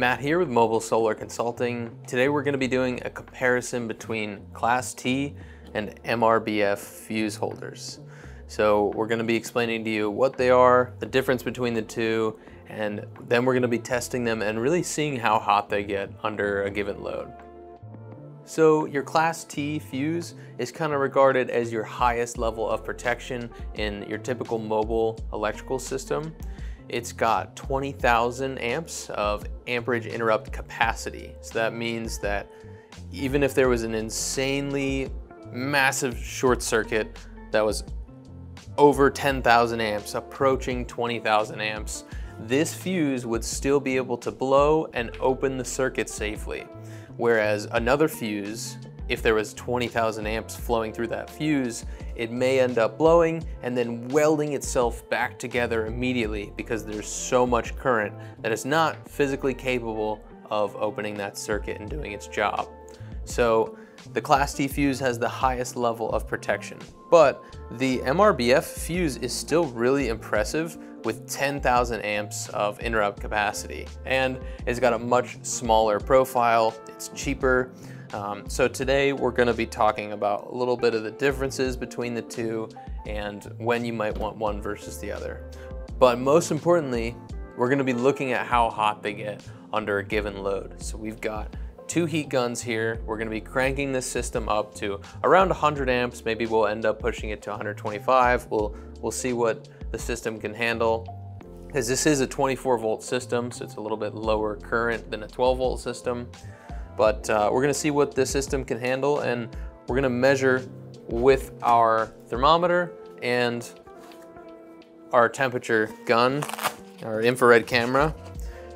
Matt here with Mobile Solar Consulting. Today we're going to be doing a comparison between Class T and MRBF fuse holders. So we're going to be explaining to you what they are, the difference between the two, and then we're going to be testing them and really seeing how hot they get under a given load. So your Class T fuse is kind of regarded as your highest level of protection in your typical mobile electrical system. It's got 20,000 amps of amperage interrupt capacity. So that means that even if there was an insanely massive short circuit that was over 10,000 amps, approaching 20,000 amps, this fuse would still be able to blow and open the circuit safely. Whereas another fuse, if there was 20,000 amps flowing through that fuse, it may end up blowing and then welding itself back together immediately because there's so much current that it's not physically capable of opening that circuit and doing its job. So the Class T fuse has the highest level of protection, but the MRBF fuse is still really impressive with 10,000 amps of interrupt capacity, and it's got a much smaller profile. It's cheaper. So today we're going to be talking about a little bit of the differences between the two and when you might want one versus the other. But most importantly, we're going to be looking at how hot they get under a given load. So we've got two heat guns here. We're going to be cranking this system up to around 100 amps. Maybe we'll end up pushing it to 125. We'll see what the system can handle, because this is a 24 volt system, so it's a little bit lower current than a 12 volt system. But we're going to see what this system can handle, and we're going to measure with our thermometer and our temperature gun, our infrared camera,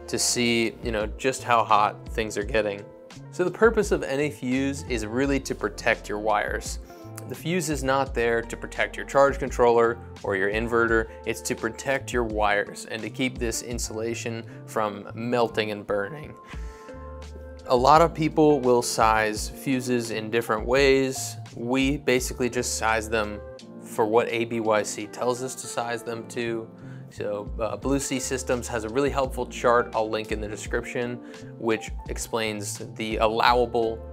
to see, you know, just how hot things are getting. So the purpose of any fuse is really to protect your wires. The fuse is not there to protect your charge controller or your inverter. It's to protect your wires and to keep this insulation from melting and burning. A lot of people will size fuses in different ways. We basically just size them for what ABYC tells us to size them to. So Blue Sea Systems has a really helpful chart I'll link in the description, which explains the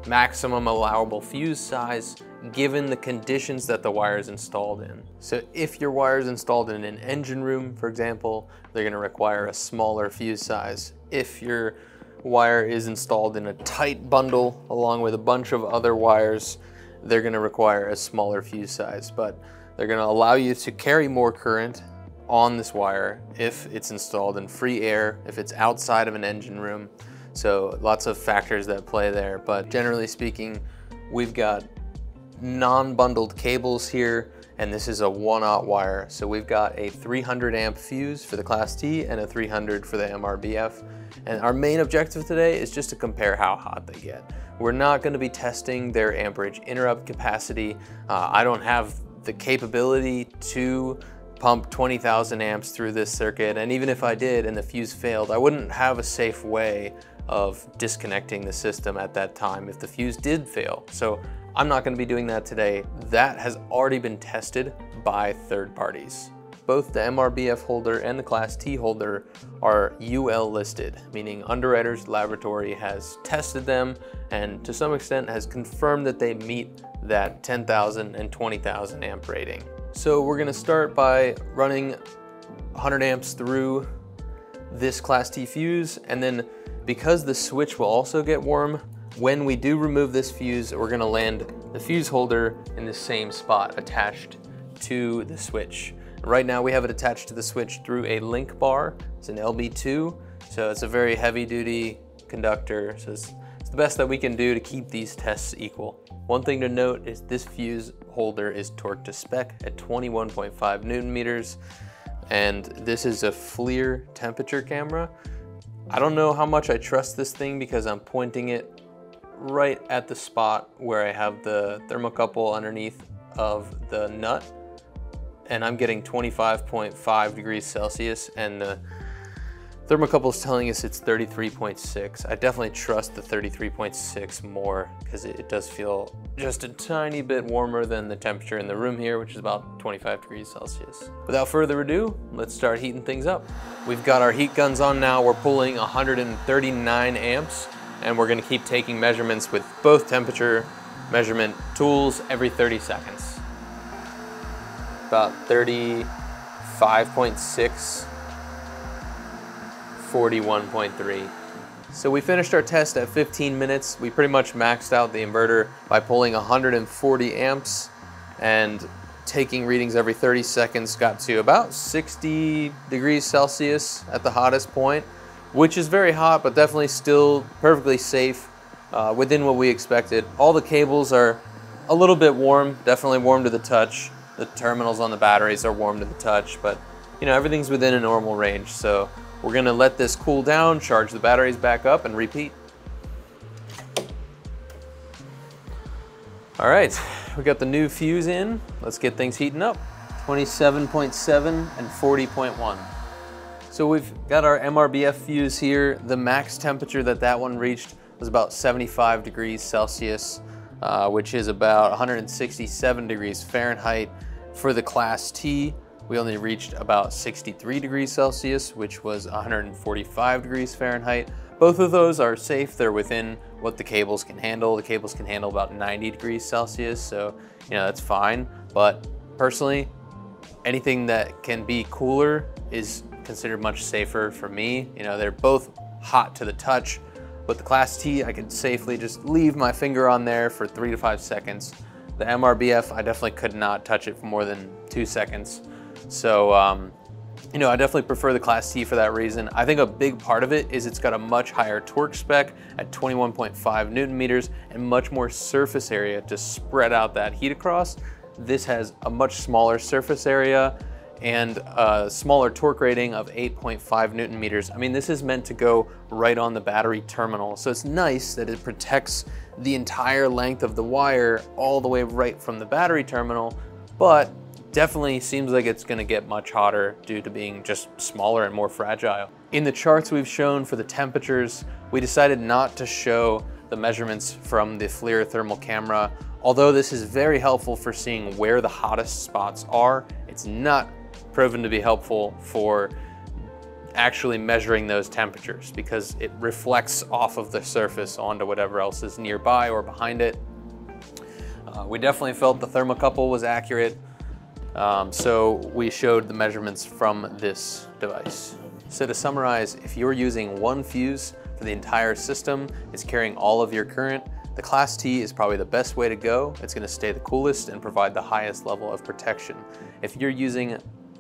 maximum allowable fuse size given the conditions that the wire is installed in. So if your wire is installed in an engine room, for example, they're going to require a smaller fuse size. If your wire is installed in a tight bundle along with a bunch of other wires, they're going to require a smaller fuse size, but they're going to allow you to carry more current on this wire if it's installed in free air, if it's outside of an engine room. So lots of factors that play there, but generally speaking, we've got non-bundled cables here, and this is a 1-aught wire. So we've got a 300 amp fuse for the Class T and a 300 for the MRBF. And our main objective today is just to compare how hot they get. We're not going to be testing their amperage interrupt capacity. I don't have the capability to pump 20,000 amps through this circuit, and even if I did and the fuse failed, I wouldn't have a safe way of disconnecting the system at that time if the fuse did fail. So I'm not going to be doing that today. That has already been tested by third parties. Both the MRBF holder and the Class T holder are UL listed, meaning Underwriters Laboratory has tested them and to some extent has confirmed that they meet that 10,000 and 20,000 amp rating. So we're going to start by running 100 amps through this Class T fuse, and then because the switch will also get warm, when we do remove this fuse, we're going to land the fuse holder in the same spot attached to the switch. Right now we have it attached to the switch through a link bar. It's an LB2, so it's a very heavy duty conductor, so it's the best that we can do to keep these tests equal. One thing to note is this fuse holder is torqued to spec at 21.5 Newton meters, and this is a FLIR temperature camera. I don't know how much I trust this thing because I'm pointing it right at the spot where I have the thermocouple underneath of the nut, and I'm getting 25.5 degrees Celsius, and the Thermocouple is telling us it's 33.6. I definitely trust the 33.6 more because it does feel just a tiny bit warmer than the temperature in the room here, which is about 25 degrees Celsius. Without further ado, let's start heating things up. We've got our heat guns on now. We're pulling 139 amps, and we're gonna keep taking measurements with both temperature measurement tools every 30 seconds. About 35.6. 41.3. So we finished our test at 15 minutes. We pretty much maxed out the inverter by pulling 140 amps and taking readings every 30 seconds, got to about 60 degrees Celsius at the hottest point, which is very hot, but definitely still perfectly safe within what we expected. All the cables are a little bit warm, definitely warm to the touch. The terminals on the batteries are warm to the touch, but you know, everything's within a normal range. So we're gonna let this cool down, charge the batteries back up, and repeat. All right, we got the new fuse in. Let's get things heating up. 27.7 and 40.1. So we've got our MRBF fuse here. The max temperature that one reached was about 75 degrees Celsius, which is about 167 degrees Fahrenheit. For the Class T, we only reached about 63 degrees Celsius, which was 145 degrees Fahrenheit. Both of those are safe. They're within what the cables can handle. The cables can handle about 90 degrees Celsius, so you know, that's fine. But personally, anything that can be cooler is considered much safer for me. You know, they're both hot to the touch. With the Class T, I could safely just leave my finger on there for 3 to 5 seconds. The MRBF, I definitely could not touch it for more than 2 seconds. So, you know, I definitely prefer the Class T for that reason. I think a big part of it is it's got a much higher torque spec at 21.5 Newton meters and much more surface area to spread out that heat across. This has a much smaller surface area and a smaller torque rating of 8.5 Newton meters. I mean, this is meant to go right on the battery terminal. So it's nice that it protects the entire length of the wire all the way right from the battery terminal, but definitely seems like it's gonna get much hotter due to being just smaller and more fragile. In the charts we've shown for the temperatures, we decided not to show the measurements from the FLIR thermal camera. Although this is very helpful for seeing where the hottest spots are, it's not proven to be helpful for actually measuring those temperatures because it reflects off of the surface onto whatever else is nearby or behind it. We definitely felt the thermocouple was accurate. So we showed the measurements from this device. So to summarize, if you're using one fuse for the entire system, it's carrying all of your current, the Class T is probably the best way to go. It's gonna stay the coolest and provide the highest level of protection. If you're using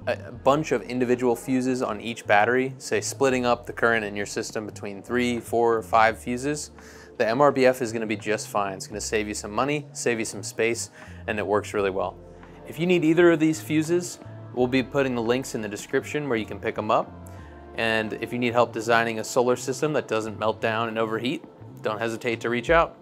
a bunch of individual fuses on each battery, say splitting up the current in your system between 3, 4, or 5 fuses, the MRBF is gonna be just fine. It's gonna save you some money, save you some space, and it works really well. If you need either of these fuses, we'll be putting the links in the description where you can pick them up. And if you need help designing a solar system that doesn't melt down and overheat, don't hesitate to reach out.